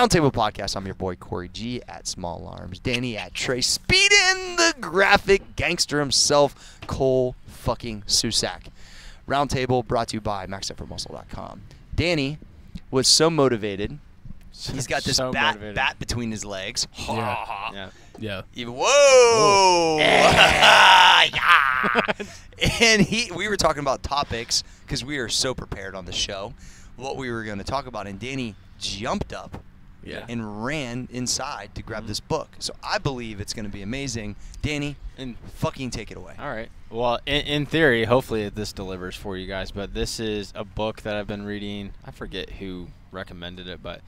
Roundtable Podcast. I'm your boy Corey G at Small Arms, Danny at Trey, Speed in the graphic gangster himself, Cole fucking Susak. Roundtable brought to you by MaxEffortMuscle.com. Danny was so motivated. He's got this so bat between his legs. Yeah. Yeah. Yeah. Whoa! Yeah. And we were talking about topics because we are so prepared on the show, what we were going to talk about, and Danny jumped up and ran inside to grab this book. So I believe it's going to be amazing. Danny, and fucking take it away. All right. Well, in theory, hopefully this delivers for you guys, but this is a book that I've been reading. I forget who recommended it, but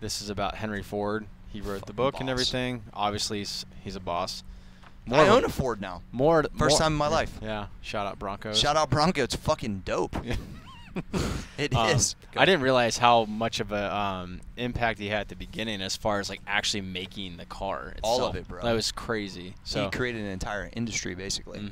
this is about Henry Ford. He wrote the book and everything. Obviously, he's a boss. I own a Ford now. First time in my life. Yeah. Shout out Bronco. Shout out Bronco. It's fucking dope. It is. I didn't realize how much of a impact he had at the beginning as far as like actually making the car itself. All of it, bro. That was crazy. So he created an entire industry basically.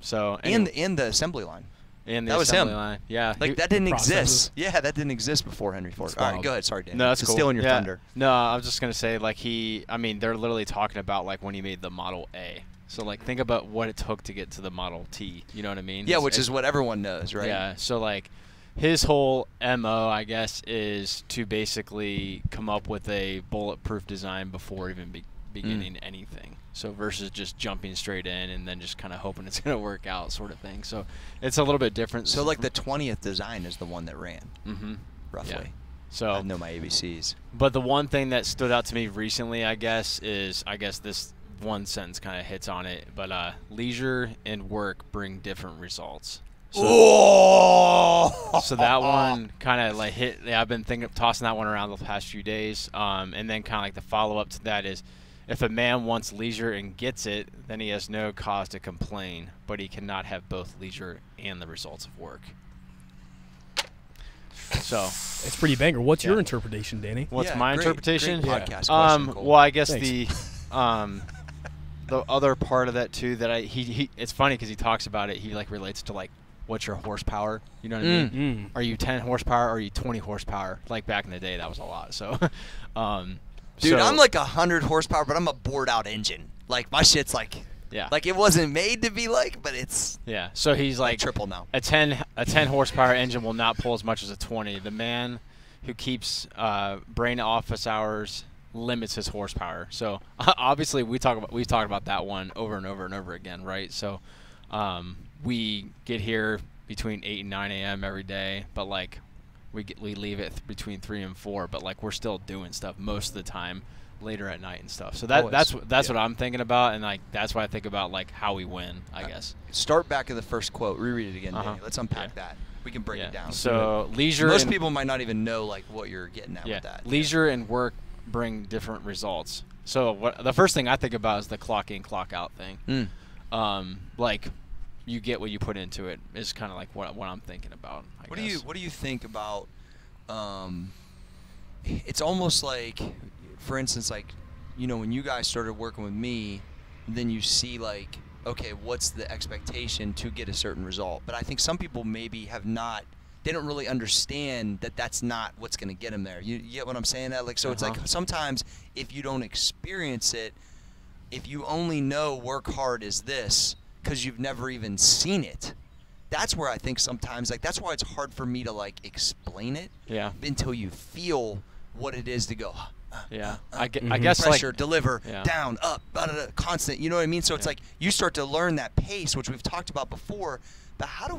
So and the assembly line. And the assembly line. Yeah. Like that didn't exist. Yeah, that didn't exist before Henry Ford. All right, go ahead. Sorry, Dan. No, that's cool. Stealing your thunder. No, I was just gonna say like they're literally talking about like when he made the Model A. So like think about what it took to get to the Model T. You know what I mean? Yeah, which is what everyone knows, right? Yeah. So like his whole MO, I guess, is to basically come up with a bulletproof design before even beginning anything. So versus just jumping straight in and then just kind of hoping it's going to work out sort of thing. So it's a little bit different. So like the 20th design is the one that ran, roughly. Yeah. So I know my ABCs. But the one thing that stood out to me recently, I guess, is this one sentence kind of hits on it. But leisure and work bring different results. So that one kind of like hit. Yeah, I've been tossing that one around the past few days. And then kind of like the follow-up to that is, if a man wants leisure and gets it, then he has no cause to complain. But he cannot have both leisure and the results of work. So it's pretty banger. What's your interpretation, Danny? What's my interpretation? Great podcast question, Cole. Well, I guess the other part of that too that it's funny because he talks about it. He like relates to like, what's your horsepower? You know what I mean? Are you 10 horsepower? Or are you 20 horsepower? Like back in the day, that was a lot. So, dude, I'm like 100 horsepower, but I'm a bored out engine. Like my shit's like, like it wasn't made to be like, but it's So he's like triple now. A 10 horsepower engine will not pull as much as a 20. The man who keeps brain office hours limits his horsepower. So obviously we've talked about that one over and over and over again, right? So. We get here between 8 and 9 a.m. every day, but like we leave it between 3 and 4, but like we're still doing stuff most of the time later at night and stuff. So that's what I'm thinking about, and like that's why I think about like how we win, I guess. Start back at the first quote, reread it again. Danny. Let's unpack that. We can break it down. So leisure. Most people might not even know like what you're getting at with that. Leisure and work bring different results. So the first thing I think about is the clock in, clock out thing. Like you get what you put into it is kind of like what I'm thinking about. What do you think about? It's almost like, for instance, like when you guys started working with me, then you see like, okay, what's the expectation to get a certain result? But I think some people maybe have not. They don't really understand that that's not what's going to get them there. You get what I'm saying? That like so it's like sometimes if you don't experience it, if you only know work hard is this. Because you've never even seen it. That's where I think sometimes, like, that's why it's hard for me to, like, explain it until you feel what it is to go, I guess, pressure, like, deliver, down, up, constant, you know what I mean? So it's like you start to learn that pace, which we've talked about before, but how do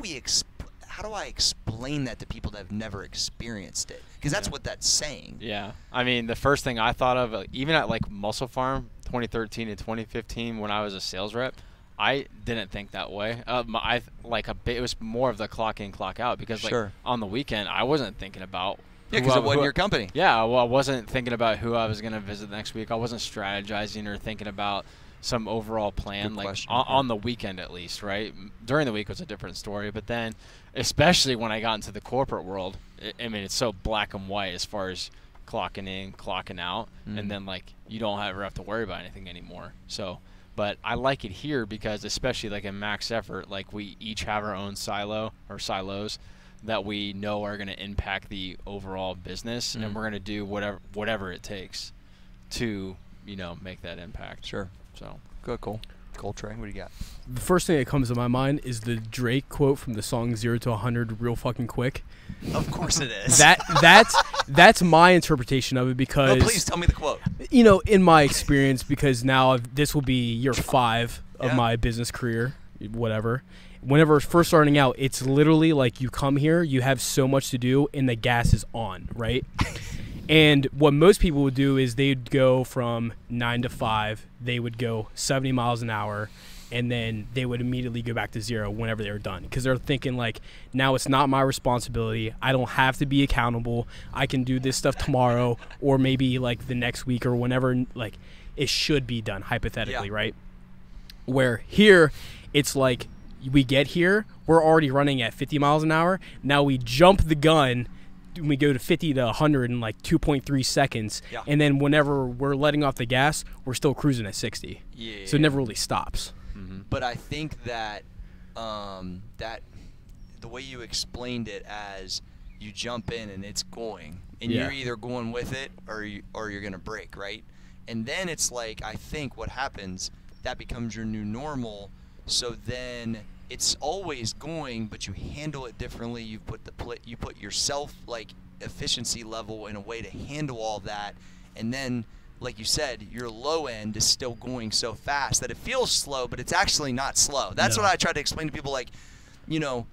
I explain that to people that have never experienced it? Because that's what that's saying. Yeah. I mean, the first thing I thought of, even at, like, MusclePharm 2013 and 2015 when I was a sales rep, I didn't think that way. It was more of the clock in, clock out because like on the weekend I wasn't thinking about because it wasn't your company. Yeah, well, I wasn't thinking about who I was going to visit next week. I wasn't strategizing or thinking about some overall plan on the weekend at least, right? During the week was a different story, but then especially when I got into the corporate world, I mean it's so black and white as far as clocking in, clocking out, and then like you don't ever have to worry about anything anymore. So. But I like it here because, especially like in Max Effort, like we each have our own silo or silos that we know are going to impact the overall business, and we're going to do whatever it takes to, you know, make that impact. Sure. So good, cool. Cold Train, what do you got? The first thing that comes to my mind is the Drake quote from the song 0 to 100 real fucking quick. Of course it is. That's my interpretation of it, because no, please tell me the quote. You know, in my experience, because now this will be year 5 of my business career, whatever. Whenever first starting out, it's literally like you come here, you have so much to do, and the gas is on, right? And what most people would do is they'd go from 9 to 5, they would go 70 miles an hour, and then they would immediately go back to 0 whenever they were done. Because they're thinking like, now it's not my responsibility. I don't have to be accountable. I can do this stuff tomorrow or maybe like the next week or whenever, like it should be done hypothetically, right? Where here, it's like we get here, we're already running at 50 miles an hour. Now we jump the gun. We go to 50 to 100 in like 2.3 seconds, and then whenever we're letting off the gas, we're still cruising at 60. Yeah. So it never really stops. Mm-hmm. But I think that the way you explained it as you jump in and it's going, and you're either going with it or you're gonna break, right? And then it's like, I think what happens, that becomes your new normal. So then it's always going, but you handle it differently. You put yourself like efficiency level in a way to handle all that, and then like you said, your low end is still going so fast that it feels slow, but it's actually not slow. That's what I try to explain to people. Like, you know,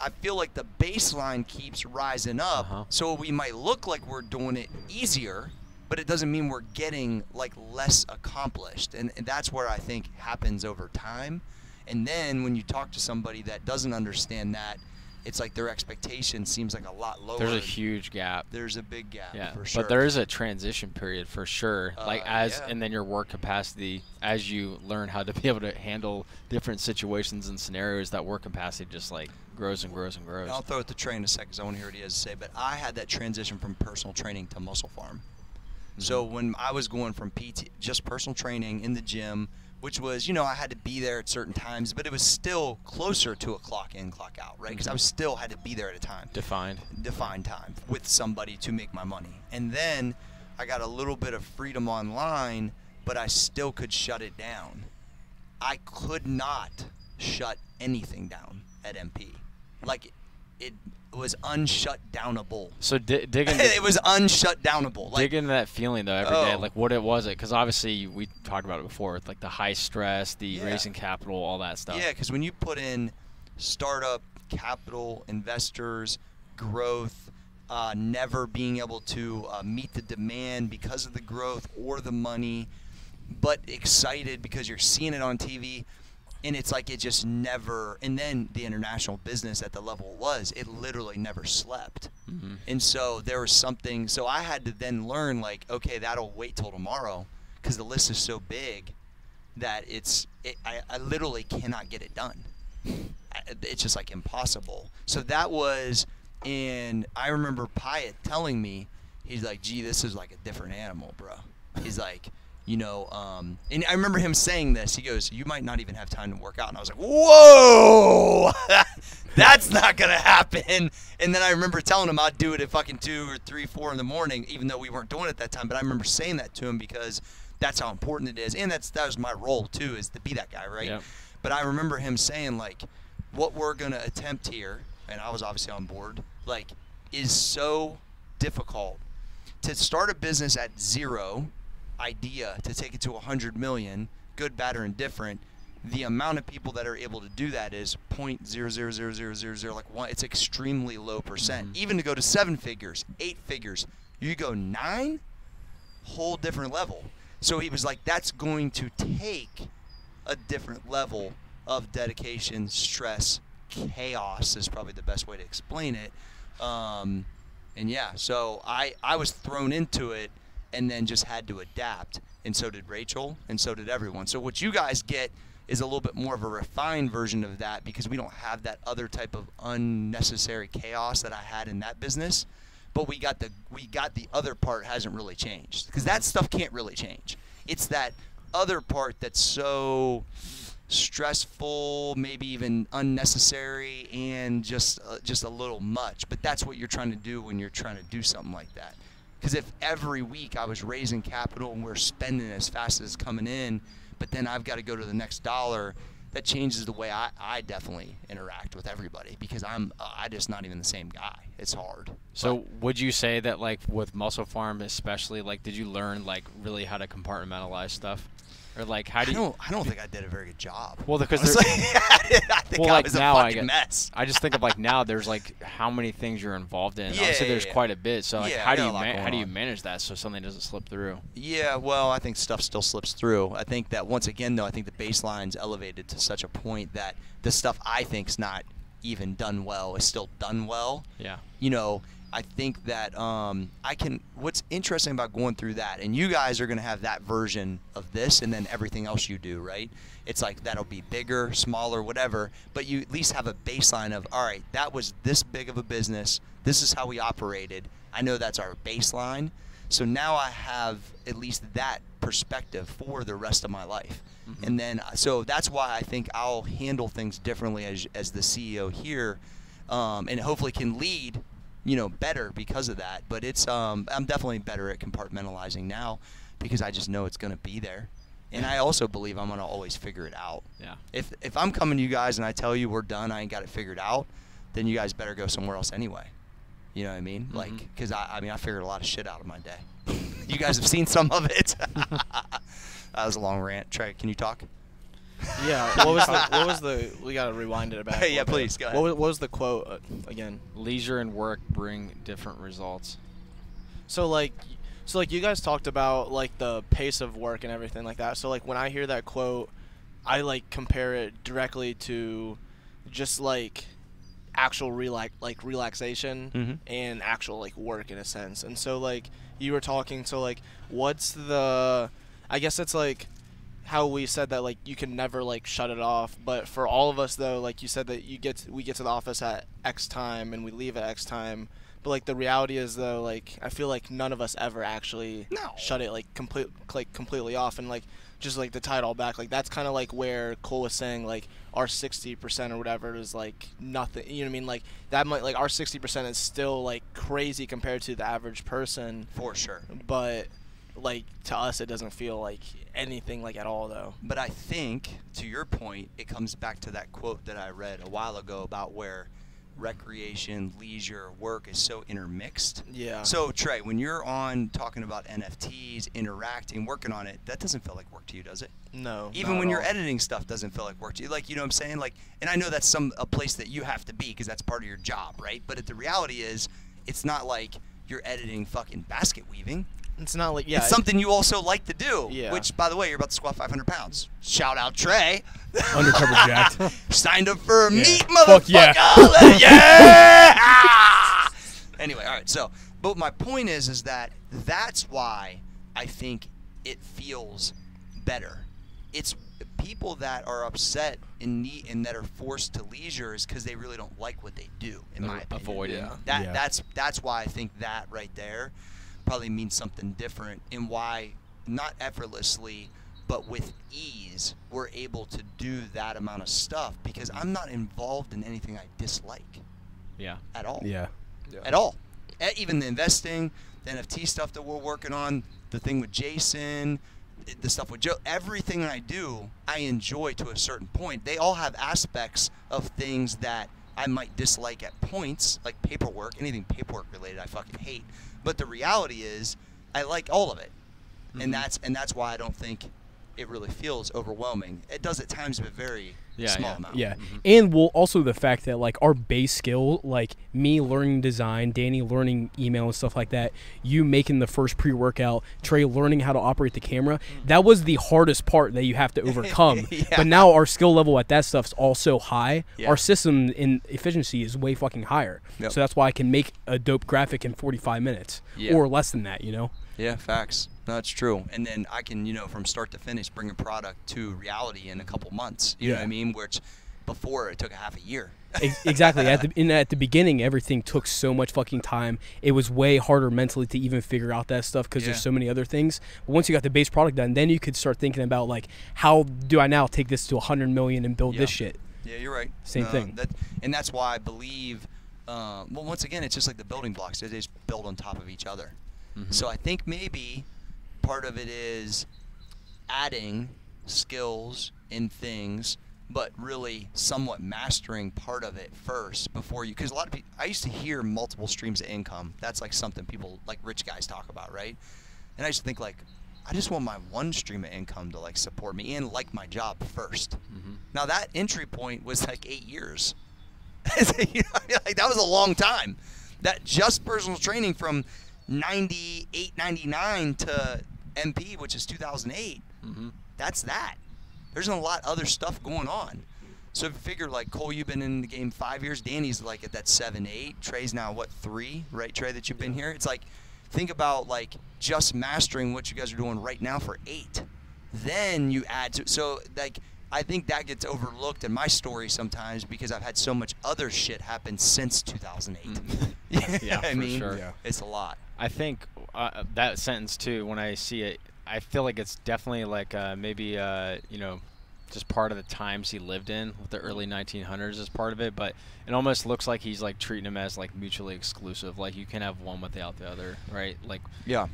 I feel like the baseline keeps rising up, so we might look like we're doing it easier, but it doesn't mean we're getting like less accomplished, and that's where I think happens over time. And then when you talk to somebody that doesn't understand that, it's like their expectation seems like a lot lower. There's a huge gap. There's a big gap, for sure. But there is a transition period for sure. Like and then your work capacity, as you learn how to be able to handle different situations and scenarios, that work capacity just like grows and grows and grows. And I'll throw it to Trey in a second because I want to hear what he has to say. But I had that transition from personal training to MusclePharm. So when I was going from PT, just personal training in the gym, which was, you know, I had to be there at certain times, but it was still closer to a clock in, clock out, right? Because I was still had to be there at a time. Defined time with somebody to make my money. And then I got a little bit of freedom online, but I still could shut it down. I could not shut anything down at MP. Like, it was unshutdownable. So digging it was unshutdownable. Like, dig into that feeling though every day, like what it was, because obviously we talked about it before with like the high stress, the raising capital, all that stuff. Yeah, because when you put in startup capital, investors, growth, never being able to meet the demand because of the growth or the money, but excited because you're seeing it on TV. And it's like it just never, and then the international business at the level it was, it literally never slept. And so there was something, so I had to then learn like, okay, that'll wait till tomorrow because the list is so big that I literally cannot get it done. It's just like impossible. So that was, and I remember Pyatt telling me, he's like, gee, this is like a different animal, bro. He's like, you know, and I remember him saying this. He goes, you might not even have time to work out. And I was like, whoa, that's not going to happen. And then I remember telling him I'd do it at fucking 2 or 3, 4 in the morning, even though we weren't doing it at that time. But I remember saying that to him because that's how important it is. And that was my role, too, is to be that guy, right? Yep. But I remember him saying, like, what we're going to attempt here, and I was obviously on board, like, is so difficult. To start a business at 0 idea to take it to 100 million, good, bad, or indifferent, the amount of people that are able to do that is 0.00000, like one. It's extremely low percent. Even to go to 7 figures, 8 figures, you go 9, whole different level. So he was like, that's going to take a different level of dedication, stress, chaos is probably the best way to explain it. And yeah, so I was thrown into it and then just had to adapt, and so did Rachel, and so did everyone. So what you guys get is a little bit more of a refined version of that because we don't have that other type of unnecessary chaos that I had in that business, but we got the other part hasn't really changed because that stuff can't really change. It's that other part that's so stressful, maybe even unnecessary, and just a little much. But that's what you're trying to do when you're trying to do something like that. Because if every week I was raising capital and we're spending as fast as it's coming in, but then I've got to go to the next dollar, that changes the way I definitely interact with everybody, because I'm just not even the same guy. It's hard. So but would you say that, like, with MusclePharm especially, like, did you learn, like, really how to compartmentalize stuff? Or, like, how do you... I don't think I did a very good job. Well, because there's... I think well, I was like now, a fucking mess. I just think of, like, now there's, like, how many things you're involved in. Yeah, obviously, there's quite a bit. So, like, how do you manage that so something doesn't slip through? Yeah, well, I think stuff still slips through. I think that, once again, though, I think the baseline's elevated to such a point that the stuff I think's not even done well is still done well. Yeah. You know... I think that I can – what's interesting about going through that, and you guys are going to have that version of this and then everything else you do, right? It's like that'll be bigger, smaller, whatever, but you at least have a baseline of, all right, that was this big of a business. This is how we operated. I know that's our baseline. So now I have at least that perspective for the rest of my life. Mm-hmm. And then – so that's why I think I'll handle things differently as the CEO here, and hopefully can lead – you know, better because of that. But it's I'm definitely better at compartmentalizing now, because I just know it's going to be there, and I also believe I'm going to always figure it out. Yeah. If I'm coming to you guys and I tell you we're done, I ain't got it figured out, then you guys better go somewhere else anyway. You know what I mean? Mm-hmm. Like, because I mean, I figured a lot of shit out of my day. You guys have seen some of it. That was a long rant. Trey, can you talk? Yeah, what was the we gotta rewind it back. Yeah, please go ahead. What was the quote again? Leisure and work bring different results. So like you guys talked about, like, the pace of work and everything like that. So, like, when I hear that quote, I, like, compare it directly to just, like, actual relaxation, mm-hmm, and actual, like, work in a sense. And so, like, you were talking to, like, what's the, I guess it's like how we said that, like, you can never, like, shut it off, but for all of us, though, like you said that we get to the office at X time and we leave at X time, but, like, the reality is, though, like, I feel like none of us ever actually shut it, like, completely off, and, like, just, like, to tie it all back, like, that's kind of like where Cole was saying, like, our 60% or whatever is, like, nothing, you know what I mean, like, that might, like, our 60% is still, like, crazy compared to the average person, for sure, but like, to us, it doesn't feel like anything, like, at all, though. But I think, to your point, it comes back to that quote that I read a while ago about where recreation, leisure, work is so intermixed. Yeah. So, Trey, when you're on talking about NFTs, interacting, working on it, that doesn't feel like work to you, does it? No. Even when you're editing stuff, doesn't feel like work to you. Like, you know what I'm saying? Like, and I know that's a place that you have to be because that's part of your job, right? But the reality is, it's not like you're editing fucking basket weaving. It's not like, yeah. It's something you also like to do, yeah. Which, by the way, you're about to squat 500 pounds. Shout out, Trey. Undercover Jacked. Signed up for a meet, motherfucker. Fuck yeah. Yeah. Anyway, all right. So, but my point is that that's why I think it feels better. It's people that are upset and that are forced to leisure is because they really don't like what they do, in my opinion. Avoid it. That's why I think that right there probably means something different, and why not effortlessly but with ease we're able to do that amount of stuff, because I'm not involved in anything I dislike at all. At all. Even the investing, the NFT stuff that we're working on, the thing with Jason, the stuff with Joe, everything I do I enjoy to a certain point. They all have aspects of things that I might dislike at points, like paperwork, anything paperwork related I fucking hate. But the reality is I like all of it. Mm-hmm. And that's why I don't think it really feels overwhelming. It does at times, but very small amount. Yeah. Mm-hmm. And also the fact that, like, our base skill, like me learning design, Danny learning email and stuff like that, you making the first pre-workout, Trey learning how to operate the camera, that was the hardest part that you have to overcome. But now our skill level at that stuff's also high. Yeah. Our system in efficiency is way fucking higher. Yep. So that's why I can make a dope graphic in 45 minutes or less than that, you know? Yeah, facts. That's true. And then I can, you know, from start to finish, bring a product to reality in a couple months. You know what I mean? Which before it took a half a year. Exactly. At the beginning, everything took so much fucking time. It was way harder mentally to even figure out that stuff because there's so many other things. But once you got the base product done, then you could start thinking about, like, how do I now take this to 100 million and build this shit? Yeah, you're right. Same thing. And that's why I believe, well, once again, it's just like the building blocks. They just build on top of each other. Mm-hmm. So I think maybe part of it is adding skills and things, but really somewhat mastering part of it first before you, because a lot of people, I used to hear multiple streams of income. That's like something people, like rich guys, talk about, right? And I just think, like, I just want my one stream of income to, like, support me and, like, my job first. Mm-hmm. Now that entry point was like 8 years. You know, like, that was a long time. That just personal training from 98, 99 to MP, which is 2008. Mm-hmm. That's that. There's a lot of other stuff going on. So if you figure, like, Cole, you've been in the game 5 years. Danny's, like, at that 7, 8. Trey's now, what, 3, right, Trey, that you've been here? It's like, think about, like, just mastering what you guys are doing right now for 8. Then you add to, so, like, I think that gets overlooked in my story sometimes because I've had so much other shit happen since 2008. Yeah, I mean, for sure. Yeah. It's a lot. I think that sentence, too, when I see it, I feel like it's definitely like maybe, you know, just part of the times he lived in with the early 1900s is part of it. But it almost looks like he's, like, treating them as, like, mutually exclusive. Like, you can't have one without the other, right? Like, yeah.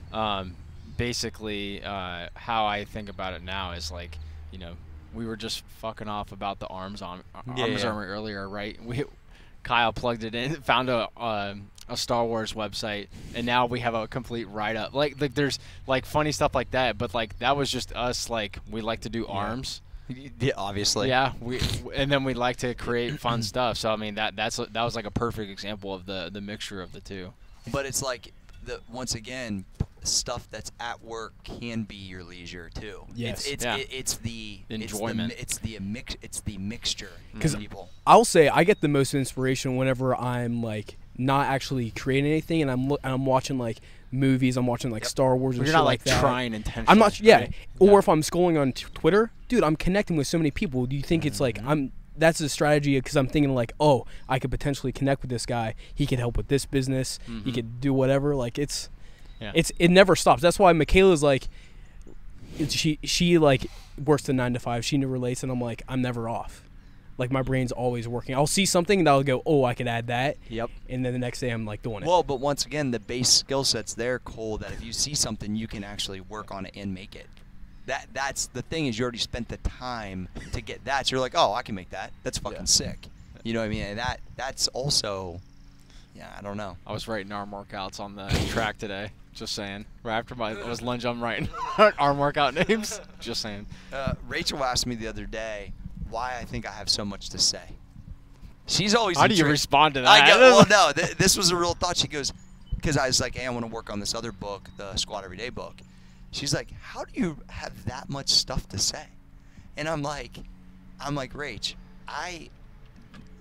Basically, how I think about it now is, like, you know, we were just fucking off about the arms armory earlier, right? Kyle plugged it in, found a Star Wars website, and now we have a complete write-up. Like there's, like, funny stuff like that, but, like, that was just us. Like, we like to do arms. Yeah, obviously. Yeah, and then we like to create fun stuff. So I mean, that was like a perfect example of the mixture of the two. But it's like, once again, stuff that's at work can be your leisure too. Yes. It's the enjoyment. It's the mixture. Because I'll say I get the most inspiration whenever I'm, like, not actually creating anything, and I'm watching, like, movies. I'm watching, like, Star Wars and shit like that. You're not, like, trying intentionally. I'm not. Yeah. Right? Or if I'm scrolling on Twitter, dude, I'm connecting with so many people. Do you think it's like that's a strategy? Because I'm thinking, like, oh, I could potentially connect with this guy. He could help with this business. He could do whatever. Like, it never stops. That's why Michaela's, like, she like works the 9 to 5. She never relates, and I'm like, I'm never off. Like, my brain's always working. I'll see something and I'll go, oh, I could add that. Yep. And then the next day I'm, like, doing it. Well, but once again, the base skill set's there, Cole, that if you see something, you can actually work on it and make it. That's the thing, is you already spent the time to get that. So you're like, oh, I can make that. That's fucking sick. You know what I mean? And that's also, yeah, I don't know. I was writing arm workouts on the track today. Just saying. Right after it was lunch, I'm writing arm workout names. Just saying. Rachel asked me the other day why I think I have so much to say. She's always how do you respond to that? I go, well, no, this was a real thought. She goes, because I was like, hey, I want to work on this other book, the Squat Everyday book. She's like, how do you have that much stuff to say? And I'm like, Rach, I,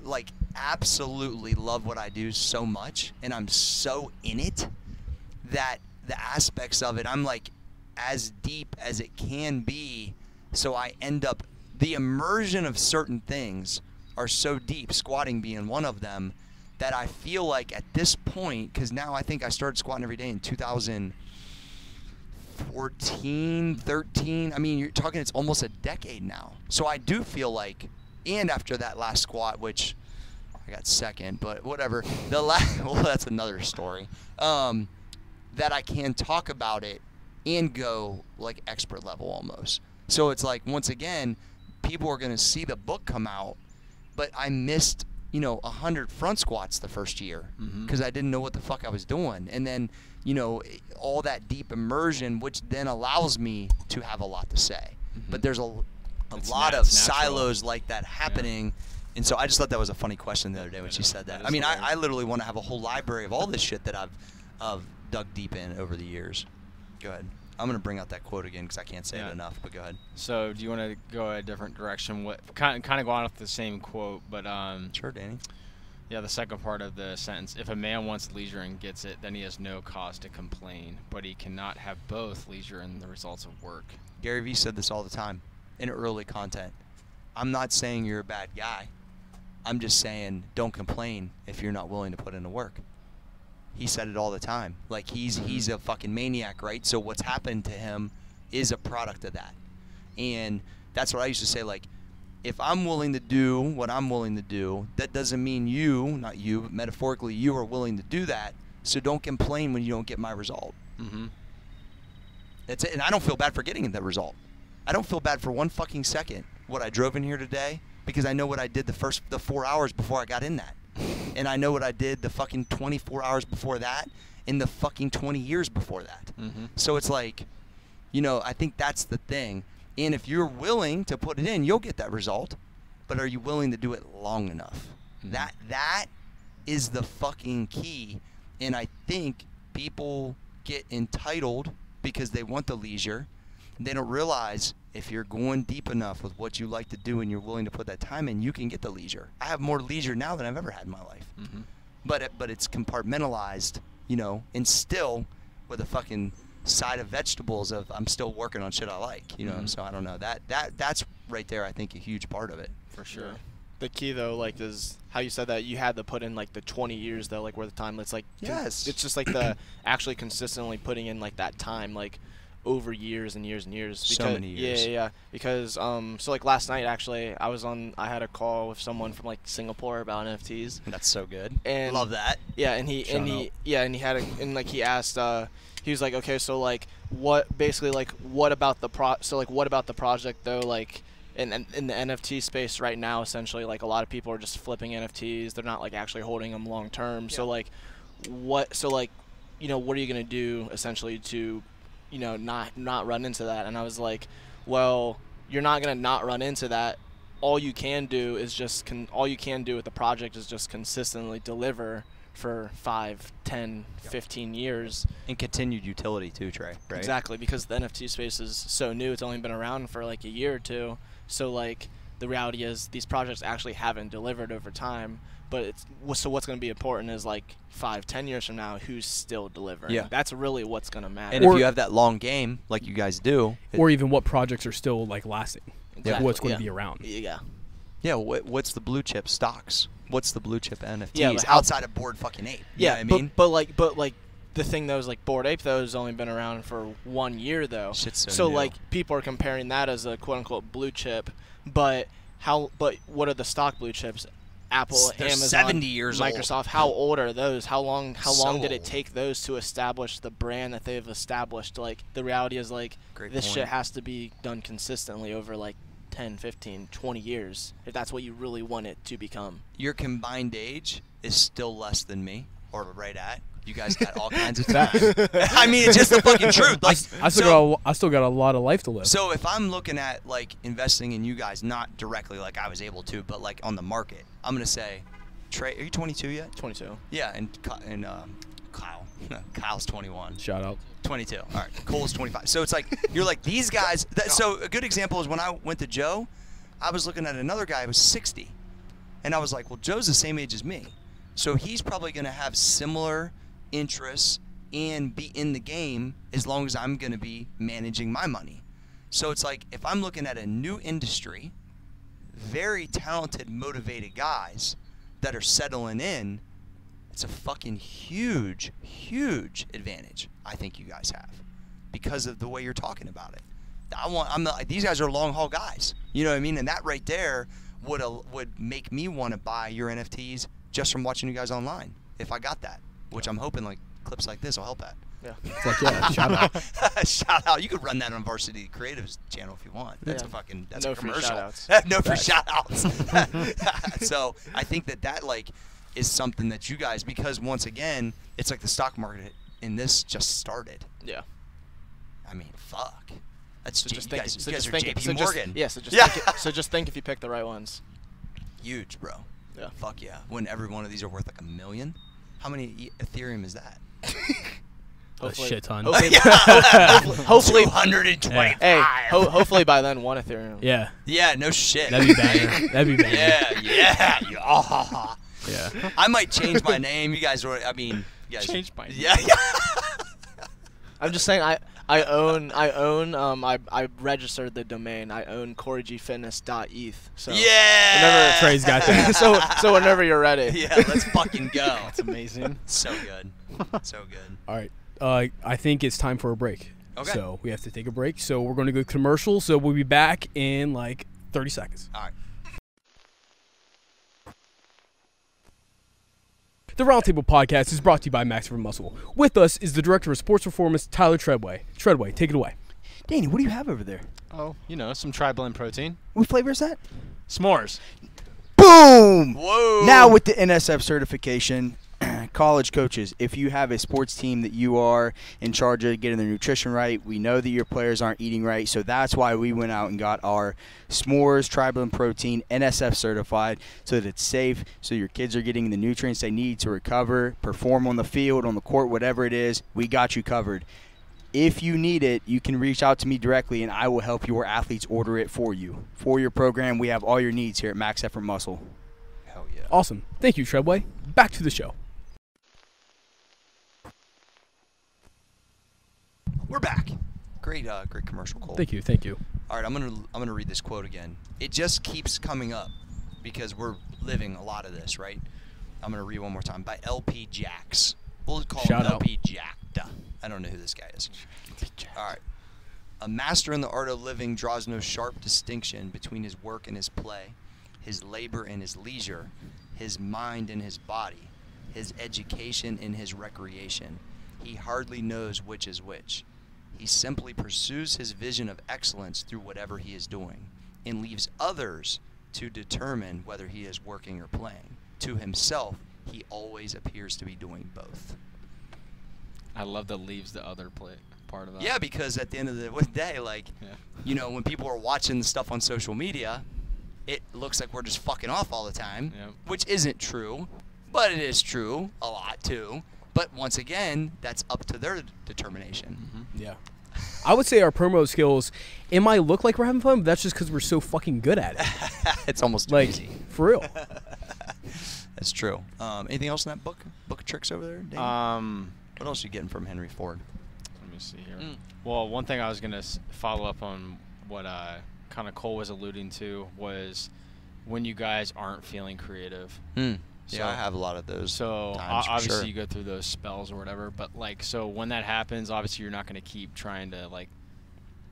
like, absolutely love what I do so much, and I'm so in it that the aspects of it, I'm, like, as deep as it can be, so I end up. The immersion of certain things are so deep, squatting being one of them, that I feel like at this point, because now I think I started squatting every day in 2014, 13. I mean, you're talking, it's almost a decade now. So I do feel like, and after that last squat, which I got second, but whatever, the last, well, that's another story, that I can talk about it and go, like, expert level almost. So it's like, once again, people are going to see the book come out, but I missed, you know, 100 front squats the first year because I didn't know what the fuck I was doing. And then, you know, all that deep immersion, which then allows me to have a lot to say. But there's a lot of silos like that happening. Yeah. And so I just thought that was a funny question the other day when she said that. I mean, I literally want to have a whole library of all this shit that I've dug deep in over the years. Go ahead. I'm going to bring out that quote again because I can't say it enough, but go ahead. So do you want to go a different direction? Kind of go on with the same quote, but... sure, Danny. Yeah, the second part of the sentence. If a man wants leisure and gets it, then he has no cause to complain, but he cannot have both leisure and the results of work. Gary Vee said this all the time in early content. I'm not saying you're a bad guy. I'm just saying, don't complain if you're not willing to put in the work. He said it all the time. Like, he's a fucking maniac, right? So what's happened to him is a product of that. And that's what I used to say, like, if I'm willing to do what I'm willing to do, that doesn't mean you, not you, but metaphorically, you are willing to do that. So don't complain when you don't get my result. Mm-hmm. That's it. And I don't feel bad for getting that result. I don't feel bad for one fucking second what I drove in here today, because I know what I did the 4 hours before I got in that. And I know what I did the fucking 24 hours before that, and the fucking 20 years before that. Mm-hmm. So it's like, you know, I think that's the thing. And if you're willing to put it in, you'll get that result. But are you willing to do it long enough? Mm-hmm. That is the fucking key. And I think people get entitled because they want the leisure. They don't realize if you're going deep enough with what you like to do and you're willing to put that time in, you can get the leisure. I have more leisure now than I've ever had in my life. Mm-hmm. But it's compartmentalized, you know, and still with a fucking side of vegetables of I'm still working on shit I like, you know. Mm-hmm. So I don't know, that's right there, I think, a huge part of it. For sure. The key though, like, is how you said that you had to put in like the 20 years though, like, worth of time. It's like, yes, it's just like the actually consistently putting in like that time, like over years and years and years. Because, so many years. Yeah, because so like last night actually, I had a call with someone from like Singapore about NFTs. That's so good. And love that. Yeah, and he asked. He was like, okay, so like what about the project though, like in the NFT space right now, essentially, like a lot of people are just flipping NFTs. They're not like actually holding them long term. Yeah. So like what are you gonna do essentially to, you know, not run into that? And I was like, well, you're not gonna not run into that. All you can do is just all you can do with the project is just consistently deliver for 5, 10, 15 years. And continued utility too, Trey, right? Exactly, because the NFT space is so new. It's only been around for like a year or two. So like the reality is these projects actually haven't delivered over time. But so what's going to be important is like 5, 10 years from now, who's still delivering. Yeah. That's really what's going to matter. And if you have that long game like you guys do. Or even what projects are still like lasting. Exactly. Like what's going to be around. Yeah. Yeah, what's the blue chip stocks? What's the blue chip NFTs outside of Bored fucking Ape? Yeah, you know what I mean? But like the thing that was like Bored Ape though has only been around for 1 year though. Shit's so new. Like people are comparing that as a quote unquote blue chip, but what are the stock blue chips? Apple, they're Amazon, 70 years Microsoft. Old. How old are those? How long did it take those to establish the brand that they've established? Like the reality is like Shit has to be done consistently over like 10, 15, 20 years if that's what you really want it to become. Your combined age is still less than me, or right at. You guys got all kinds of time. I mean, it's just the fucking truth. Like, I still got a lot of life to live. So if I'm looking at like investing in you guys, not directly like I was able to, but like on the market, I'm going to say, Trey, are you 22 yet? 22. Yeah, and Kyle. Kyle's 21. Shout out. 22. All right. Cole's 25. So it's like, you're like, these guys. So a good example is when I went to Joe, I was looking at another guy who was 60. And I was like, well, Joe's the same age as me. So he's probably going to have similar interests and be in the game as long as I'm going to be managing my money. So it's like, if I'm looking at a new industry, very talented, motivated guys that are settling in, it's a fucking huge, huge advantage I think you guys have because of the way you're talking about it. These guys are long haul guys, you know what I mean? And that right there would make me want to buy your NFTs just from watching you guys online. If I got that, which I'm hoping like clips like this will help at. Yeah. It's like, yeah, shout out. Shout out. You could run that on Varsity Creatives channel if you want. That's a commercial. No free shout outs. So I think that like is something that you guys, because once again, it's like the stock market and this just started. Yeah. I mean, fuck. That's just think. You guys are JP Morgan. Yeah, so just think if you pick the right ones. Huge, bro. Yeah. Fuck yeah. When every one of these are worth like $1 million. How many Ethereum is that? A shit ton. Hopefully 125. Hey, hopefully by then one Ethereum. Yeah. Yeah, no shit. That'd be bad. That'd be bad. Yeah. Oh. Yeah. I might change my name. You guys were, I mean, you guys. Change my name. Yeah. I'm just saying, I I registered the domain. I own CoreyGFitness.eth. So yeah. Whenever Trey's got that. So whenever you're ready. Yeah, let's fucking go. It's amazing. So good. So good. All right. I think it's time for a break. Okay. So we have to take a break. So we're going to go commercial. So we'll be back in like 30 seconds. All right. The Roundtable Podcast is brought to you by Max Effort Muscle. With us is the Director of Sports Performance, Tyler Treadway. Treadway, take it away. Danny, what do you have over there? Oh, you know, some tri-blend protein. What flavor is that? S'mores. Boom! Whoa! Now with the NSF certification, college coaches, if you have a sports team that you are in charge of getting their nutrition right, we know that your players aren't eating right, so that's why we went out and got our s'mores tribal and protein NSF certified, so that it's safe, so your kids are getting the nutrients they need to recover, perform on the field, on the court, whatever it is. We got you covered. If you need it, you can reach out to me directly and I will help your athletes order it for you, for your program. We have all your needs here at Max Effort Muscle. Hell yeah. Awesome. Thank you, Treadway. Back to the show. We're back. Great, great commercial, Cole. Thank you, thank you. All right, I'm gonna read this quote again. It just keeps coming up because we're living a lot of this, right? I'm gonna read one more time by L.P. Jacks. We'll call him L.P. Jacked. I don't know who this guy is. All right. A master in the art of living draws no sharp distinction between his work and his play, his labor and his leisure, his mind and his body, his education and his recreation. He hardly knows which is which. He simply pursues his vision of excellence through whatever he is doing and leaves others to determine whether he is working or playing. To himself, he always appears to be doing both. I love that leaves the other part of that. Yeah, because at the end of the day, like, yeah, you know, when people are watching the stuff on social media, it looks like we're just fucking off all the time, yep, which isn't true, but it is true a lot too. But once again, that's up to their determination. Mm-hmm. Yeah. I would say our promo skills, it might look like we're having fun, but that's just because we're so fucking good at it. It's almost like easy. For real. That's true. Anything else in that book? Book of tricks over there, David? What else are you getting from Henry Ford? Let me see here. Mm. Well, one thing I was going to follow up on what kind of Cole was alluding to was when you guys aren't feeling creative. Mm. So, yeah, I have a lot of those. So times, obviously, sure, you go through those spells or whatever. But like, so when that happens, obviously you're not going to keep trying to like,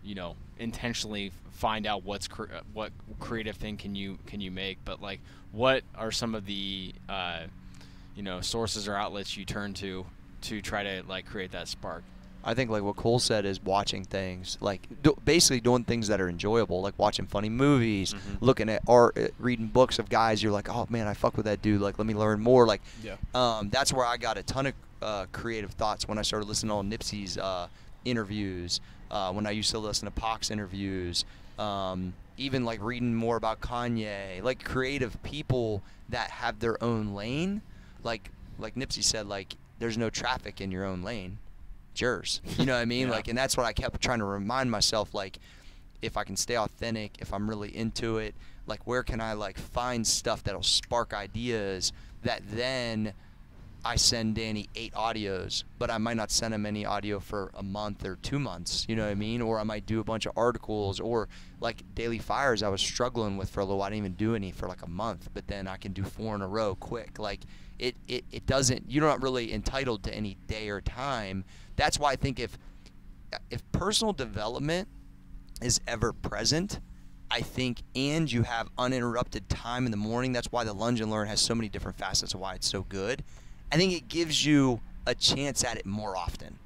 you know, intentionally find out what creative thing can you make. But like, what are some of the, you know, sources or outlets you turn to try to like create that spark? I think like what Cole said is watching things, like basically doing things that are enjoyable, like watching funny movies, mm-hmm, looking at art, reading books of guys. You're like, oh man, I fuck with that dude. Like, let me learn more. Like, yeah, that's where I got a ton of creative thoughts when I started listening to all Nipsey's interviews. When I used to listen to Pac's interviews, even like reading more about Kanye, like creative people that have their own lane. Like Nipsey said, like there's no traffic in your own lane. Yours, you know what I mean? Yeah. Like, and that's what I kept trying to remind myself, like, if I can stay authentic, if I'm really into it, like, where can I like find stuff that'll spark ideas that then I send Danny 8 audios, but I might not send him any audio for a month or 2 months, you know what I mean? Or I might do a bunch of articles, or like Daily Fires I was struggling with for a little while. I didn't even do any for like a month, but then I can do 4 in a row quick. Like, it doesn't, you're not really entitled to any day or time. That's why I think if personal development is ever present, I think, and you have uninterrupted time in the morning, that's why the Lunge and Learn has so many different facets of why it's so good. I think it gives you a chance at it more often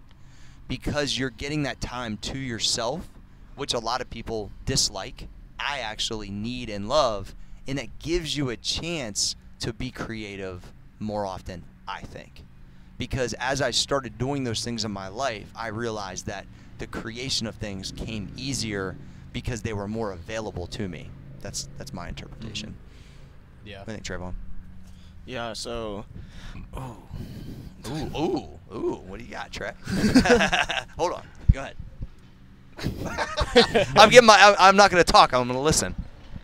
because you're getting that time to yourself, which a lot of people dislike. I actually need and love, and it gives you a chance to be creative more often, I think. Because as I started doing those things in my life, I realized that the creation of things came easier because they were more available to me. That's my interpretation. Yeah. What do you think, Trayvon? Yeah. So, ooh. What do you got, Trey? Hold on. Go ahead. I'm not gonna talk. I'm gonna listen.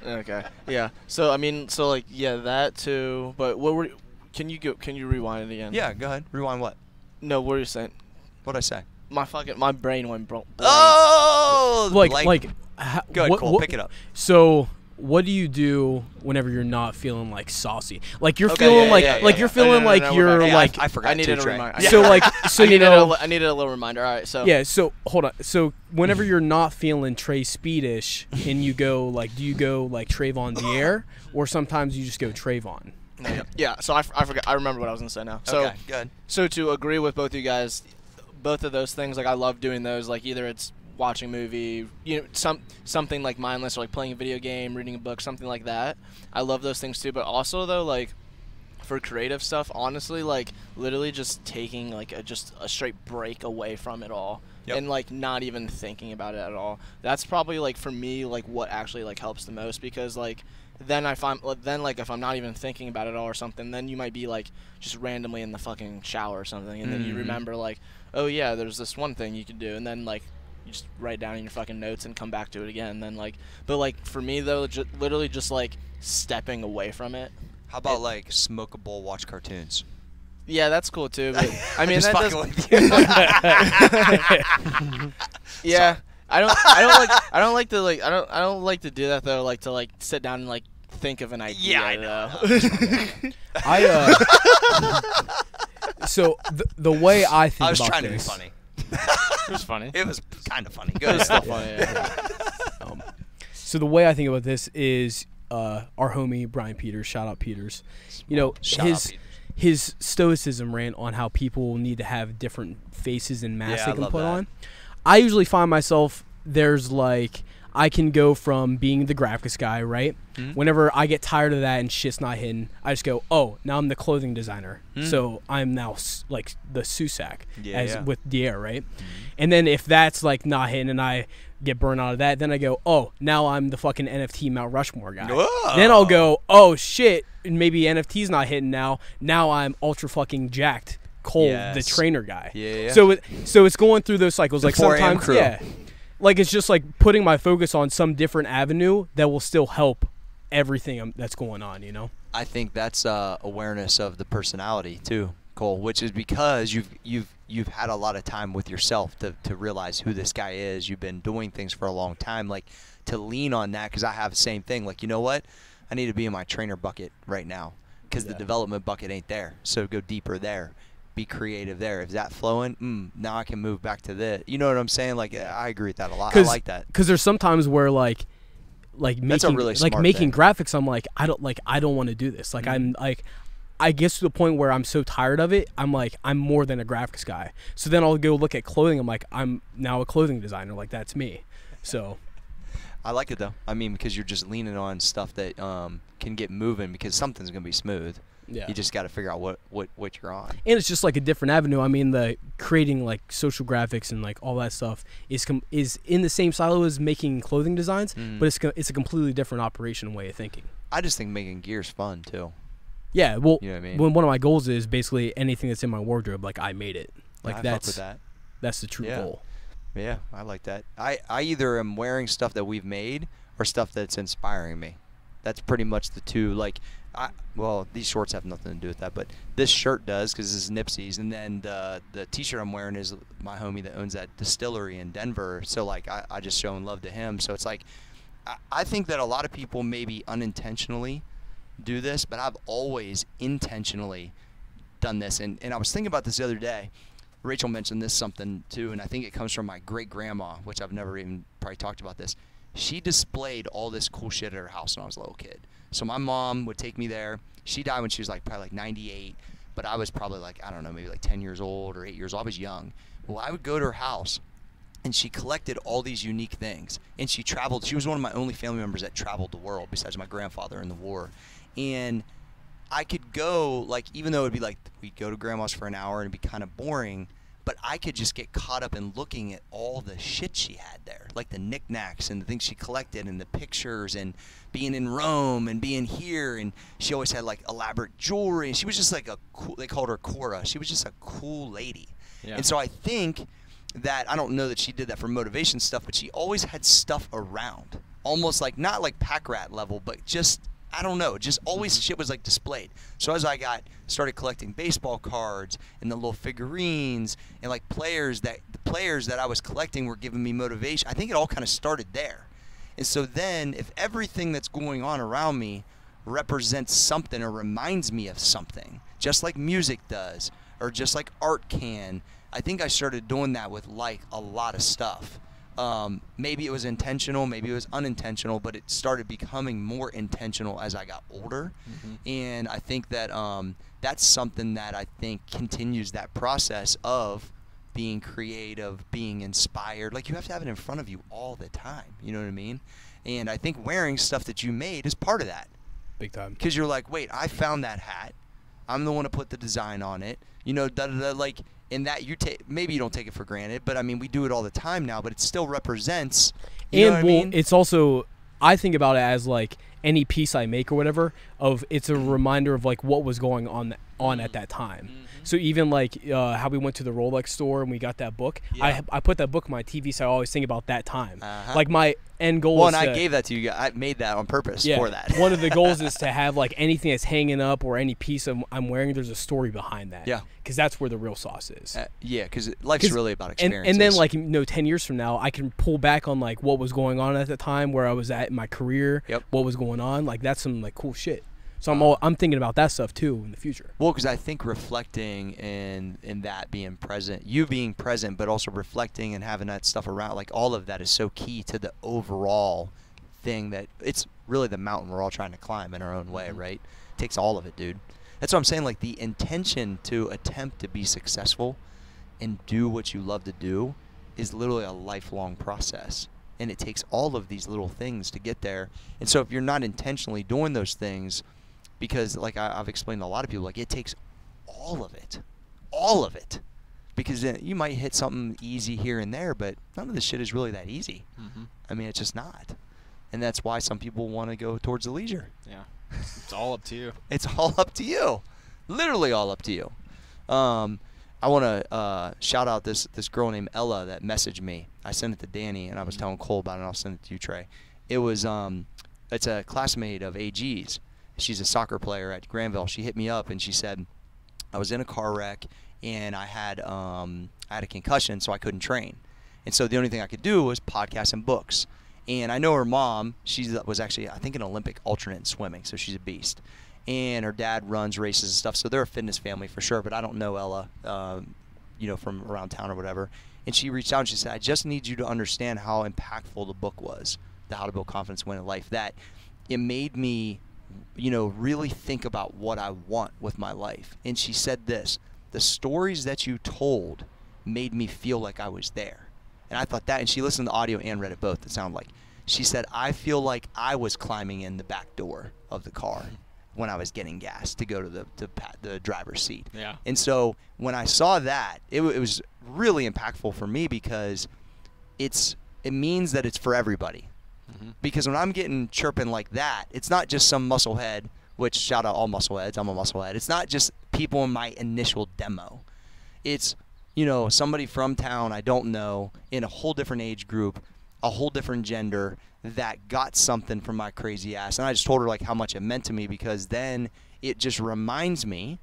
Okay. Yeah. So I mean, so like, yeah, that too. But what were? Can you rewind it again? Yeah, go ahead. Rewind what? No, what were you saying? What'd I say? My brain went broke. Oh, like go ahead, Cole, pick it up. So, what do you do whenever you're not feeling like saucy? Like you're feeling like you're feeling like you're like I forgot. I needed a reminder. So like so I needed a little reminder. All right, so yeah. So hold on. So whenever you're not feeling Trey Speedish, and you go like, do you go like Trayvon Dier, or sometimes you just go Trayvon? Yeah. So I forgot. I remember what I was gonna say now. So okay, good. So to agree with both you guys, both of those things, like I love doing those. Like either it's watching a movie, you know, something like mindless, or like playing a video game, reading a book, something like that. I love those things too, but also though, like for creative stuff, honestly, like literally just taking like just a straight break away from it all. Yep. And like not even thinking about it at all. That's probably like for me like what actually like helps the most, because like then I find like if I'm not even thinking about it all or something, then you might be like just randomly in the fucking shower or something, and then you remember like, oh yeah, there's this one thing you could do, and then like you just write down in your fucking notes and come back to it again. And then like, but like for me though, literally just like stepping away from it. How about like smoke a bowl, watch cartoons? Yeah, that's cool too. But I mean, that doesn't. Yeah, I don't like to do that though. Like to like sit down and like think of an idea. Yeah, I know. So the way I think about this. I was trying to be funny. It was funny. It was kind of funny. Good stuff. So the way I think about this is our homie Brian Peters. Shout out Peters. You know, his stoicism rant on how people need to have different faces and masks they can put on. I usually find myself there's like I can go from being the graphics guy, right? Whenever I get tired of that and shit's not hidden, I just go, oh, now I'm the clothing designer. So I'm now like the Susac with Dier, right? And then if that's like not hidden and I get burned out of that, then I go, oh, now I'm the fucking NFT Mount Rushmore guy. Whoa. Then I'll go, oh shit, and maybe NFT's not hidden now. Now I'm ultra fucking jacked Cole, the trainer guy. So it's going through those cycles. Like sometimes, like it's just like putting my focus on some different avenue that will still help everything that's going on, you know? I think that's awareness of the personality too, Cole, which is because you've had a lot of time with yourself to realize who this guy is. You've been doing things for a long time, like to lean on that, because I have the same thing. Like, you know what? I need to be in my trainer bucket right now because the development bucket ain't there. So go deeper there. Be creative there. If that's flowing, now I can move back to this. You know what I'm saying? Like, I agree with that a lot. I like that. Because there's sometimes where like making graphics, I'm like, I don't want to do this. Like I'm like, I guess to the point where I'm so tired of it, I'm like, I'm more than a graphics guy. So then I'll go look at clothing. I'm like, I'm now a clothing designer. Like that's me. So I like it though. I mean, because you're just leaning on stuff that can get moving, because something's gonna be smooth. Yeah. You just got to figure out what you're on. And it's just like a different avenue. I mean, the creating like social graphics and like all that stuff is in the same silo as making clothing designs, but it's a completely different operation and way of thinking. I just think making gear is fun too. Yeah, well, you know what I mean? One of my goals is basically anything that's in my wardrobe, like I made it. Like that's the true goal. Yeah, I like that. I either am wearing stuff that we've made or stuff that's inspiring me. That's pretty much the two. Like, well, these shorts have nothing to do with that, but this shirt does because this is Nipsey's, and then the T-shirt I'm wearing is my homie that owns that distillery in Denver. So like, I just show love to him. So it's like, I think that a lot of people maybe unintentionally do this, but I've always intentionally done this. And I was thinking about this the other day. Rachel mentioned this something too, and I think it comes from my great grandma, which I've never even probably talked about this. She displayed all this cool shit at her house when I was a little kid. So my mom would take me there. She died when she was like probably like 98, but I was probably like, I don't know, maybe like 10 years old or 8 years old. I was young. Well, I would go to her house, and she collected all these unique things. And she traveled. She was one of my only family members that traveled the world besides my grandfather in the war. And I could go, like, even though it'd be like we'd go to grandma's for an hour and it'd be kind of boring, but I could just get caught up in looking at all the shit she had there, like the knickknacks and the things she collected and the pictures and being in Rome and being here. And she always had like elaborate jewelry. And she was just like a cool, they called her Cora. She was just a cool lady. Yeah. And so I think that, I don't know that she did that for motivation stuff, but she always had stuff around. Almost like, not like pack rat level, but just I don't know, just always shit was like displayed. So as I started collecting baseball cards and the little figurines and like the players that I was collecting were giving me motivation. I think it all kind of started there. And so then if everything that's going on around me represents something or reminds me of something, just like music does or just like art can, I think I started doing that with like a lot of stuff. Maybe it was intentional, maybe it was unintentional, but it started becoming more intentional as I got older. And I think that that's something that I think continues that process of being creative, being inspired. Like, you have to have it in front of you all the time, you know what I mean? And I think wearing stuff that you made is part of that. Big time. Because you're like, wait, I found that hat. I'm the one to put the design on it. You know, like... in that you take, maybe you don't take it for granted, but I mean, we do it all the time now, but it still represents, you know what I mean? It's also, I think about it as like any piece I make or whatever, of it's a reminder of like what was going on at that time. So even like how we went to the Rolex store and we got that book. I put that book on my TV, so I always think about that time. Like my end goal is I gave that to you. I made that on purpose for that. One of the goals is to have like anything that's hanging up or any piece I'm wearing, there's a story behind that. Yeah. Because that's where the real sauce is. Yeah, because life's really about experiences. And then like, you know, 10 years from now, I can pull back on like what was going on at the time, where I was at in my career, what was going on. Like that's some like cool shit. So I'm thinking about that stuff too in the future. Well, because I think reflecting and that being present, you being present, but also reflecting and having that stuff around, like all of that is so key to the overall thing that it's really the mountain we're all trying to climb in our own way, right? It takes all of it, dude. That's what I'm saying. Like the intention to attempt to be successful and do what you love to do is literally a lifelong process. And it takes all of these little things to get there. And so if you're not intentionally doing those things, because like I've explained to a lot of people, like it takes all of it, because then you might hit something easy here and there, but none of this shit is really that easy. I mean, it's just not. And that's why some people want to go towards the leisure. Yeah, it's all up to you. It's all up to you, literally all up to you. I want to shout out this girl named Ella that messaged me. I sent it to Danny, and I was telling Cole about it, and I'll send it to you, Trey. It was it's a classmate of AG's. She's a soccer player at Granville. She hit me up and she said, I was in a car wreck and I had a concussion, so I couldn't train. And so the only thing I could do was podcasts and books. And I know her mom, she was actually, I think, an Olympic alternate in swimming, so she's a beast. And her dad runs races and stuff, so they're a fitness family for sure, but I don't know Ella, you know, from around town or whatever. And she reached out and she said, I just need you to understand how impactful the book was, the How to Build Confidence, Win in Life, that it made me, you know, really think about what I want with my life. And she said this, the stories that you told made me feel like I was there. And I thought that, and she listened to the audio and read it both, it sounded like. She said, I feel like I was climbing in the back door of the car when I was getting gas to go to the driver's seat. Yeah. And so when I saw that, it was really impactful for me, because it means that it's for everybody. Because when I'm getting chirping like that, it's not just some musclehead, which shout out all muscleheads, I'm a musclehead. It's not just people in my initial demo. It's, you know, somebody from town I don't know, in a whole different age group, a whole different gender, that got something from my crazy ass. And I just told her like how much it meant to me, because then it just reminds me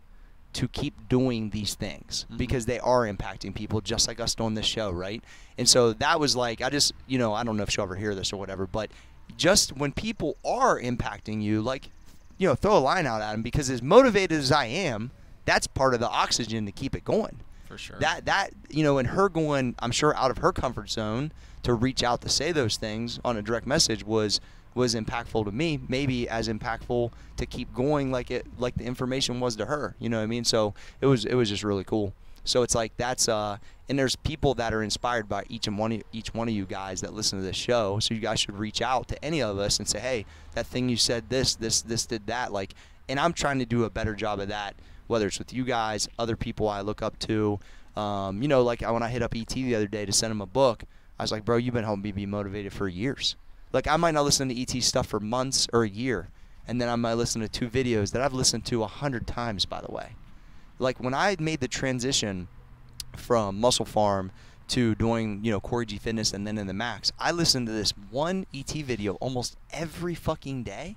to keep doing these things, because they are impacting people just like us doing this show, right? And so that was like, I just, you know, I don't know if she'll ever hear this or whatever, but just when people are impacting you, like, you know, throw a line out at them, because as motivated as I am, that's part of the oxygen to keep it going. For sure. That you know, and her going, I'm sure, out of her comfort zone to reach out to say those things on a direct message was impactful to me, maybe as impactful to keep going like the information was to her, you know what I mean? So it was just really cool. So it's like that's and there's people that are inspired by each one of you guys that listen to this show. So you guys should reach out to any of us and say, hey, that thing you said, this did that, like, and I'm trying to do a better job of that, whether it's with you guys, other people I look up to. You know, like when I hit up ET the other day to send him a book, I was like, bro, you've been helping me be motivated for years. Like, I might not listen to ET stuff for months or a year, and then I might listen to 2 videos that I've listened to 100 times, by the way. Like, when I made the transition from MusclePharm to doing, you know, Corey G Fitness and then in the Max, I listened to this one ET video almost every fucking day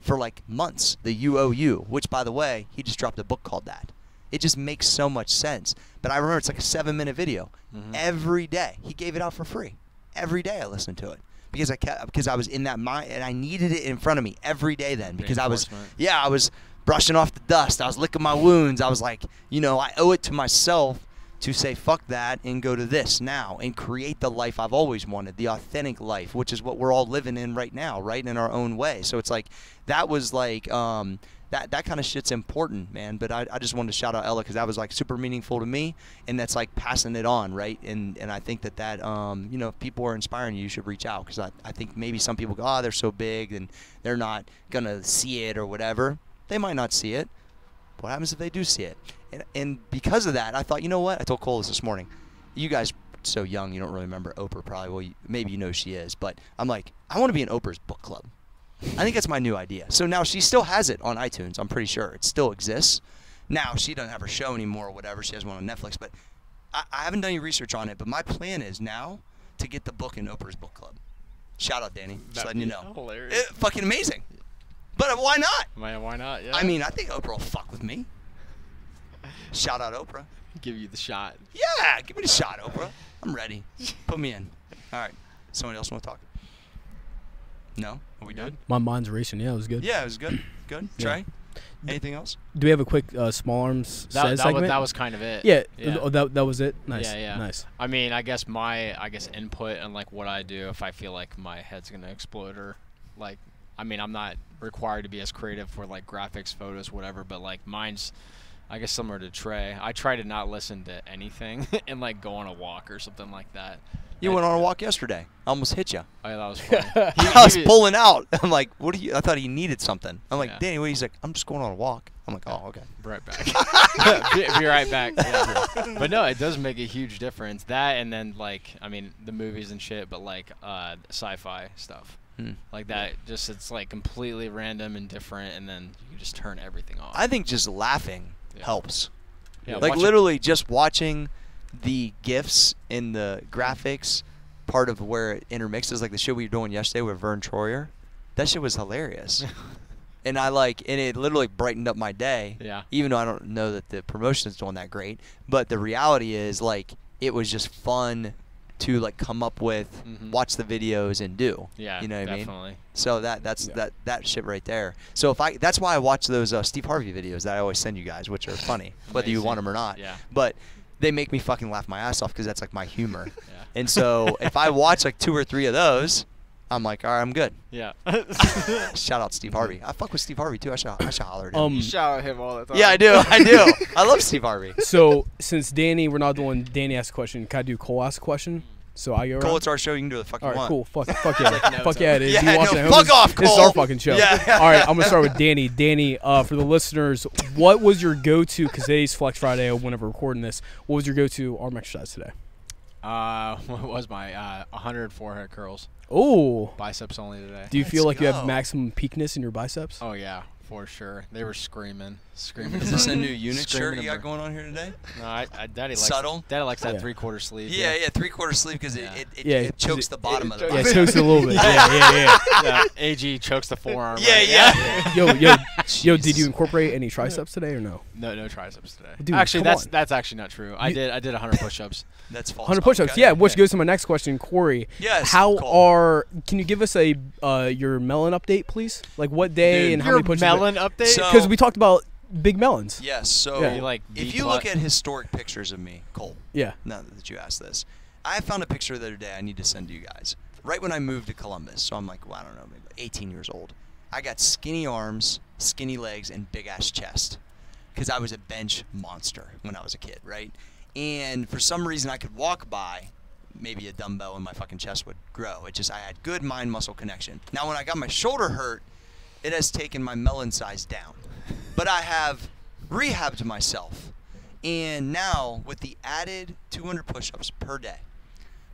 for like months, the UOU, which by the way, he just dropped a book called that. It just makes so much sense. But I remember it's like a 7-minute video. Mm-hmm. Every day. He gave it out for free. Every day I listened to it. Because I kept, because I was in that mind and I needed it in front of me every day then, because I was, yeah, I was brushing off the dust. I was licking my wounds. I was like, you know, I owe it to myself to say fuck that and go to this now and create the life I've always wanted, the authentic life, which is what we're all living in right now, right, in our own way. So it's like, that was like, that kind of shit's important, man. But I just wanted to shout out Ella because that was like super meaningful to me, and that's like passing it on, right? And I think that you know, if people are inspiring you, you should reach out, because I think maybe some people go, oh, they're so big and they're not gonna see it or whatever. They might not see it. What happens if they do see it? And because of that, I thought, you know what? I told Cole this morning. You guys are so young, you don't really remember Oprah probably. Well, maybe you know who she is, but I'm like, I want to be in Oprah's book club. I think that's my new idea. So now she still has it on iTunes. I'm pretty sure it still exists. Now she doesn't have her show anymore or whatever. She has one on Netflix, but I haven't done any research on it. But my plan is now to get the book in Oprah's book club. Shout out, Danny. Just letting you know. Hilarious. It, fucking amazing. But why not? Man, why not? Yeah. I mean, I think Oprah will fuck with me. Shout out, Oprah. Give you the shot. Yeah, give me the shot, Oprah. I'm ready. Put me in. All right. Somebody else want to talk? No? Are we done? My mind's racing. Yeah, it was good. Yeah, it was good. Good. Yeah. Trey? Anything else? Do we have a quick small arms segment? That was kind of it. Yeah. That was it? Nice. Yeah, yeah. Nice. I mean, I guess my input and like what I do, if I feel like my head's going to explode, or like, I mean, I'm not required to be as creative for like graphics, photos, whatever, but like mine's, I guess, similar to Trey. I try to not listen to anything and like go on a walk or something like that. You went on a walk yesterday. I almost hit you. Oh, yeah, that was funny. I was pulling out. I'm like, what are you? I thought he needed something. I'm like, yeah. Danny, what? He's like, I'm just going on a walk. I'm like, oh, okay. Be right back. Be right back. Yeah. But no, it does make a huge difference. That, and then like, I mean, the movies and shit, but like sci-fi stuff. Like that, just it's like completely random and different, and then you just turn everything off. I think just laughing helps. Yeah, like literally just watching the GIFs in the graphics part of where it intermixes, like the shit we were doing yesterday with Vern Troyer. That shit was hilarious. And I like, and it literally brightened up my day. Yeah. Even though I don't know that the promotion's doing that great, but the reality is like it was just fun to like come up with, watch the videos and do. Yeah, you know what I mean? So that's that shit right there. So if I, that's why I watch those Steve Harvey videos that I always send you guys, which are funny, whether you want them or not. Yeah. But they make me fucking laugh my ass off because that's like my humor. Yeah. And so if I watch like 2 or 3 of those, I'm like, all right, I'm good. Yeah. Shout out Steve Harvey. I fuck with Steve Harvey too. I should holler at him. You shout at him all the time. Yeah, I do. I do. I love Steve Harvey. So since Danny, we're not doing Danny ask a question. Can I do Cole ask a question? So I go around. Cole, it's our show. You can do what the fuck you want. All right, cool. Fuck yeah. Like, no, fuck yeah, it is. Yeah, no, fuck off, Cole. This is our fucking show. Yeah. All right, I'm going to start with Danny. Danny, for the listeners, what was your go-to, because today's Flex Friday, whenever recording this, what was your go-to arm exercise today? What was my 100 forehead curls? Oh, biceps only today. Do you feel like you have maximum peakness in your biceps? Oh yeah, for sure. They were screaming. Is this a new unit shirt you got going on here today? No, Daddy likes subtle. Daddy likes that three-quarter sleeve. Yeah, yeah, three-quarter sleeve because it chokes the bottom of the body. Yeah, it chokes it a little bit. Yeah. AG chokes the forearm. Yeah. Yo, did you incorporate any triceps today or no? No triceps today. Dude, actually, that's actually not true. I did 100 push-ups. That's false. 100 push-ups. Okay. Yeah, which goes to my next question, Corey. Yes. Can you give us a your melon update, please? Like what day and how many push-ups? Melon update? Because we talked about big melons. Yes. So if you look at historic pictures of me, Cole. Yeah. Now that you asked this, I found a picture the other day I need to send to you guys. Right when I moved to Columbus, so I'm like, well, I don't know, maybe 18 years old. I got skinny arms, skinny legs, and big ass chest because I was a bench monster when I was a kid, right? And for some reason, I could walk by maybe a dumbbell and my fucking chest would grow. It just, I had good mind muscle connection. Now when I got my shoulder hurt, it has taken my melon size down, but I have rehabbed myself, and now with the added 200 push-ups per day,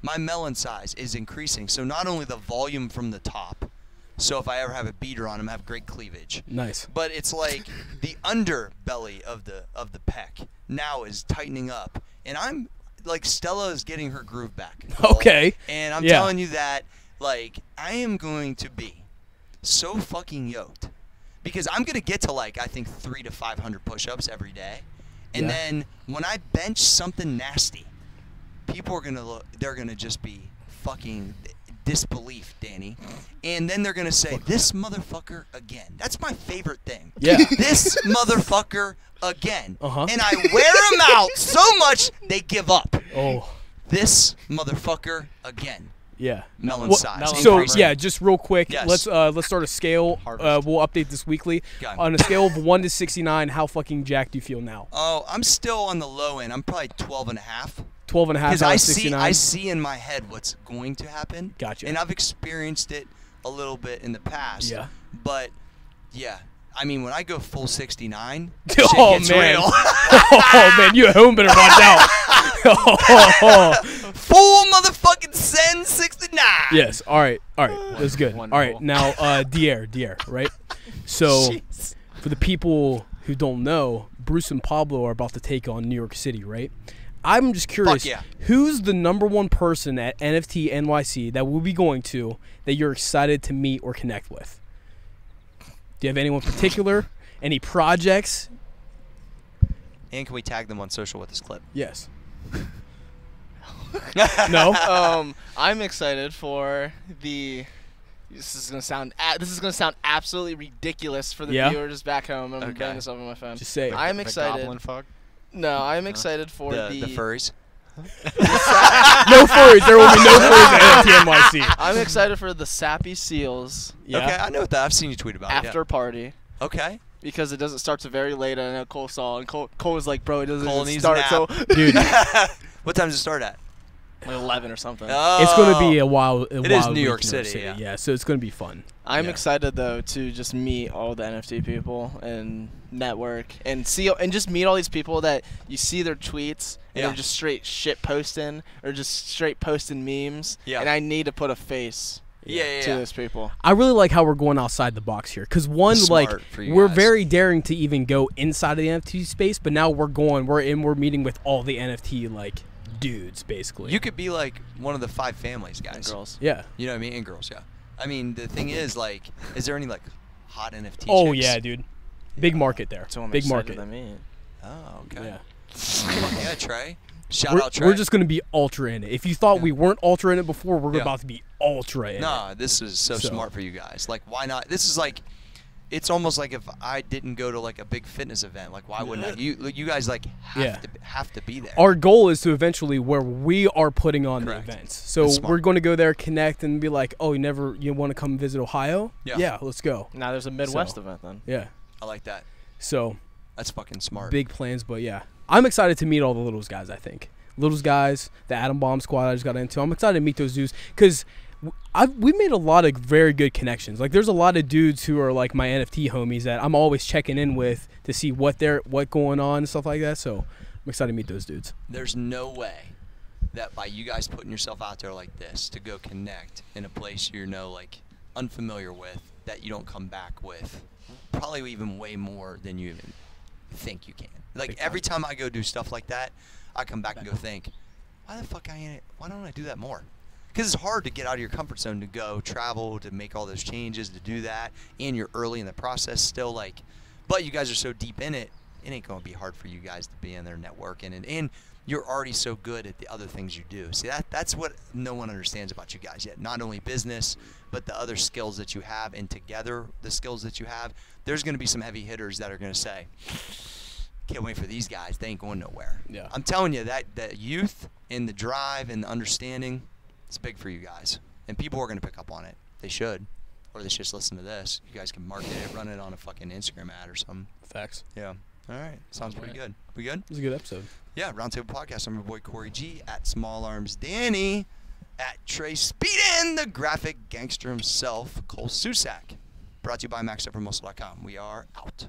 my melon size is increasing. So not only the volume from the top, so if I ever have a beater on, I have great cleavage. Nice. But it's like the underbelly of the pec now is tightening up, and I'm like, Stella is getting her groove back. Okay. And I'm telling you that, like, I am going to be so fucking yoked because I'm gonna get to like I think 300 to 500 push-ups every day, and then when I bench something nasty, people are gonna look. They're gonna just be fucking disbelief, Danny, and then they're gonna say, "This motherfucker again." That's my favorite thing. Yeah. This motherfucker again. And I wear them out so much they give up. Oh. This motherfucker again. Yeah. Melon size. So yeah, just real quick, let's start a scale. We'll update this weekly. On a scale of 1 to 69, how fucking jacked do you feel now? Oh, I'm still on the low end. I'm probably 12.5. 12.5. Because I see in my head what's going to happen. Gotcha. And I've experienced it a little bit in the past. Yeah. But yeah. I mean, when I go full 69, oh man, oh man, you at home better watch out. Full motherfucking send 69. Yes. All right, that's good. Wonderful. All right, now, Dier, right? So, for the people who don't know, Bruce and Pablo are about to take on New York City, right? I'm just curious, who's the #1 person at NFT NYC that we'll be going to that you're excited to meet or connect with? Do you have anyone in particular? Any projects? And can we tag them on social with this clip? Yes. No. I'm excited for the. This is gonna sound absolutely ridiculous for the viewers back home. I'm getting this up on my phone. Just say. I'm excited. The goblin fog? No, I'm excited for the furries. No furries. There will be no furries at NYC. I'm excited for the Sappy Seals. Yeah. Okay, I know that. I've seen you tweet about it. After party. Okay. Because it doesn't start to very late. I know Cole saw, and Cole was like, "Bro, it doesn't even start." So, dude, what time does it start at? Like 11 or something. Oh. It's going to be a wild. It is New York City. Yeah, so it's going to be fun. I'm excited though to just meet all the NFT people and network and see and just meet all these people that you see their tweets and they're just straight shit posting or just straight posting memes. Yeah. And I need to put a face. To those people. I really like how we're going outside the box here, because one, like, we're very daring to even go inside of the NFT space, but now we're going, we're meeting with all the NFT like dudes basically. You could be like one of the 5 families, guys. And girls. Yeah. You know what I mean? And girls. Yeah. I mean, the thing is, like, is there any like hot NFT? Oh chicks? Yeah, dude. Big market there. So big market. Oh, okay. Yeah. Yeah, Trey. Shout out, Trey. We're just going to be ultra in it. If you thought we weren't ultra in it before, we're about to be ultra in it. Nah, this is so smart for you guys. Like, why not? This is like, it's almost like if I didn't go to like a big fitness event, like why wouldn't I? You guys like have to be there. Our goal is to eventually where we are putting on the events. So we're going to go there, connect, and be like, oh, you want to come visit Ohio? Yeah. Yeah, let's go. Now there's a Midwest event then. Yeah. I like that. So. That's fucking smart. Big plans, but yeah. I'm excited to meet all the Littles guys, I think. Littles guys, the Adam Bomb squad I just got into. I'm excited to meet those dudes because we made a lot of very good connections. Like, there's a lot of dudes who are, like, my NFT homies that I'm always checking in with to see what's going on and stuff like that. So I'm excited to meet those dudes. There's no way that by you guys putting yourself out there like this to go connect in a place you're unfamiliar with that you don't come back with probably even way more than you even think you can. Like, every time I go do stuff like that, I come back and go think, why the fuck why don't I do that more? Because it's hard to get out of your comfort zone, to go travel, to make all those changes, to do that, and you're early in the process still. Like, but you guys are so deep in it, it ain't going to be hard for you guys to be in there networking, and you're already so good at the other things you do. See, that's what no one understands about you guys yet. Not only business, but the other skills that you have, and together the skills that you have, there's going to be some heavy hitters that are going to say, can't wait for these guys. They ain't going nowhere. Yeah. I'm telling you, that youth and the drive and the understanding, it's big for you guys. And people are going to pick up on it. They should. Or they should just listen to this. You guys can market it, run it on a fucking Instagram ad or something. Facts. Yeah. All right. Sounds pretty good. We good? It was a good episode. Yeah, Roundtable Podcast. I'm your boy, Corey G, at Small Arms Danny, at Trey Speeden, the graphic gangster himself, Cole Susak. Brought to you by MaxEffortMuscle.com. We are out.